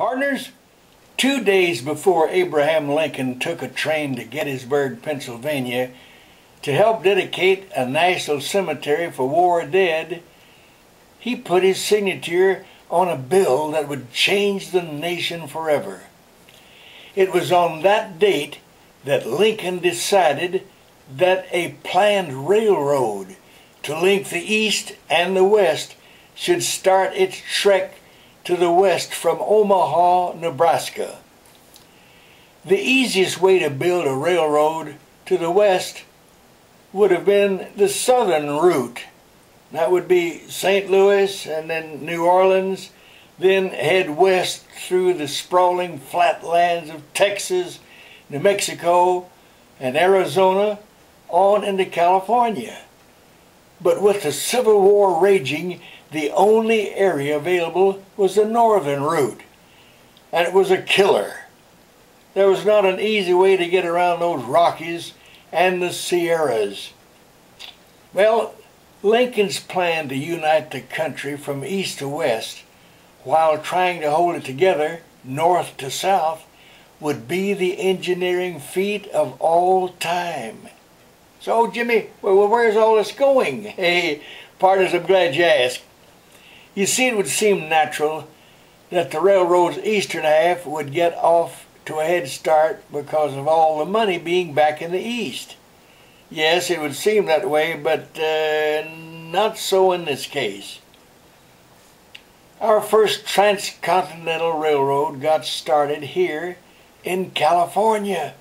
Partners, 2 days before Abraham Lincoln took a train to Gettysburg, Pennsylvania, to help dedicate a national cemetery for war dead, he put his signature on a bill that would change the nation forever. It was on that date that Lincoln decided that a planned railroad to link the East and the West should start its trek to the west from Omaha, Nebraska. The easiest way to build a railroad to the west would have been the southern route. That would be St. Louis and then New Orleans, then head west through the sprawling flatlands of Texas, New Mexico, and Arizona, on into California. But with the Civil War raging, the only area available was the northern route, and it was a killer. There was not an easy way to get around those Rockies and the Sierras. Well, Lincoln's plan to unite the country from east to west, while trying to hold it together north to south, would be the engineering feat of all time. So, Jimmy, well, where's all this going? Hey, partners, I'm glad you asked. You see, it would seem natural that the railroad's eastern half would get off to a head start because of all the money being back in the east. Yes, it would seem that way, but not so in this case. Our first transcontinental railroad got started here in California,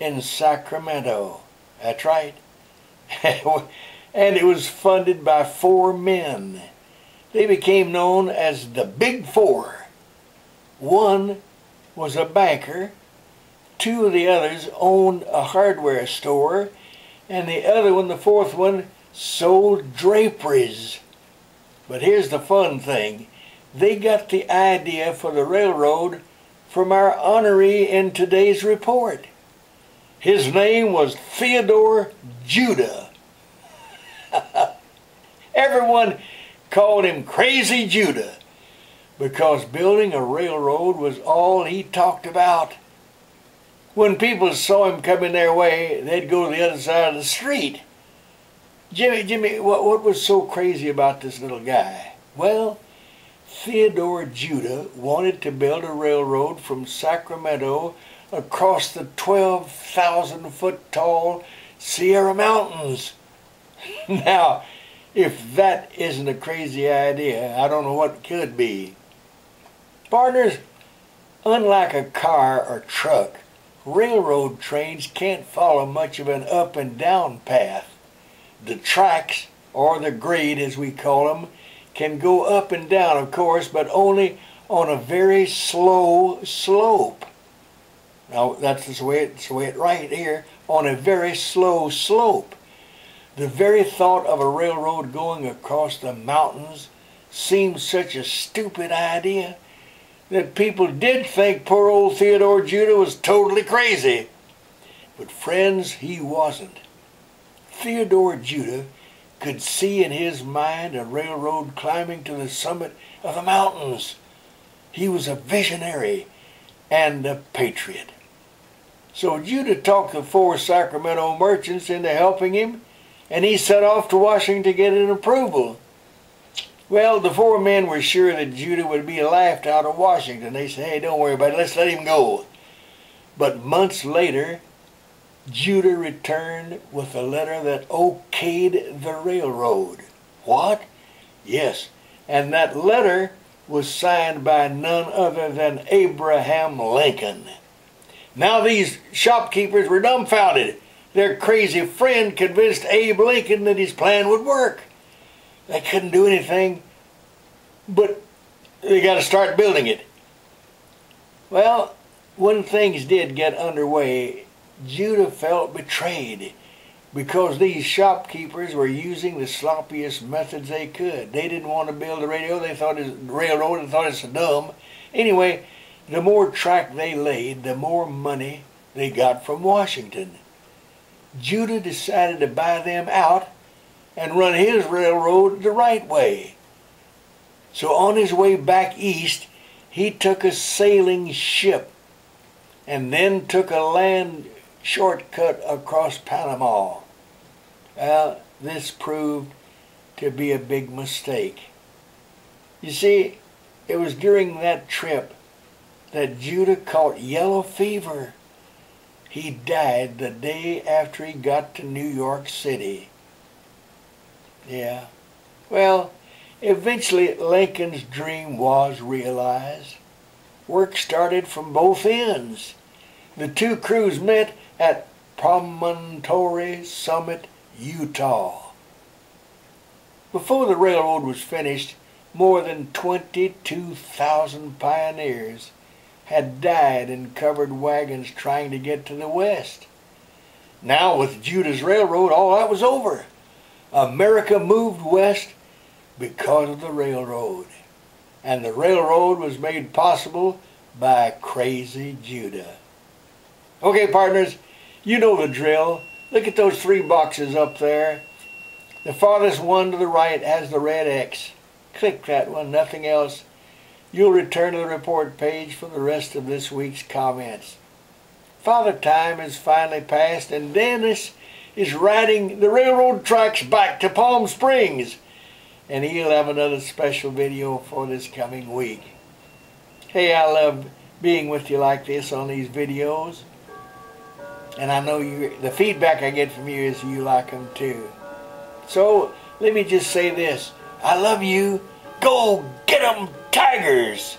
in Sacramento. That's right. And it was funded by 4 men. They became known as the Big Four. 1 was a banker, 2 of the others owned a hardware store, and the other one, the 4th one, sold draperies. But here's the fun thing. They got the idea for the railroad from our honoree in today's report. His name was Theodore Judah. Everyone called him Crazy Judah because building a railroad was all he talked about. When people saw him coming their way, they'd go to the other side of the street. Jimmy, what was so crazy about this little guy? Well, Theodore Judah wanted to build a railroad from Sacramento across the 12,000-foot-tall Sierra Mountains. Now, if that isn't a crazy idea, I don't know what could be. Partners, unlike a car or truck, railroad trains can't follow much of an up and down path. The tracks, or the grade as we call them, can go up and down, of course, but only on a very slow slope. Now, that's the way it's right here, on a very slow slope. The very thought of a railroad going across the mountains seemed such a stupid idea that people did think poor old Theodore Judah was totally crazy. But friends, he wasn't. Theodore Judah could see in his mind a railroad climbing to the summit of the mountains. He was a visionary and a patriot. So Judah talked the 4 Sacramento merchants into helping him, and he set off to Washington to get an approval. Well, the 4 men were sure that Judah would be laughed out of Washington. They said, hey, don't worry about it, let's let him go. But months later, Judah returned with a letter that okayed the railroad. What? Yes, and that letter was signed by none other than Abraham Lincoln. Now these shopkeepers were dumbfounded. Their crazy friend convinced Abe Lincoln that his plan would work. They couldn't do anything, but they got to start building it. Well, when things did get underway, Judah felt betrayed because these shopkeepers were using the sloppiest methods they could. They didn't want to build a railroad and thought it's dumb. Anyway, the more track they laid, the more money they got from Washington. Judah decided to buy them out and run his railroad the right way. So on his way back east, He took a sailing ship and then took a land shortcut across Panama. This proved to be a big mistake. You see, it was during that trip that Judah caught yellow fever. He died the day after he got to New York City. Yeah. Well, eventually Lincoln's dream was realized. Work started from both ends. The two crews met at Promontory Summit, Utah. Before the railroad was finished, more than 22,000 pioneers had died in covered wagons trying to get to the West. Now with Judah's railroad, all that was over. America moved west because of the railroad. And the railroad was made possible by Crazy Judah. Okay, partners, you know the drill. Look at those three boxes up there. The farthest one to the right has the red X. Click that one, nothing else. You'll return to the report page for the rest of this week's comments. Father Time has finally passed, and Dennis is riding the railroad tracks back to Palm Springs. And he'll have another special video for this coming week. Hey, I love being with you like this on these videos. And I know the feedback I get from you is you like them too. So, let me just say this. I love you. Go get 'em, Tigers!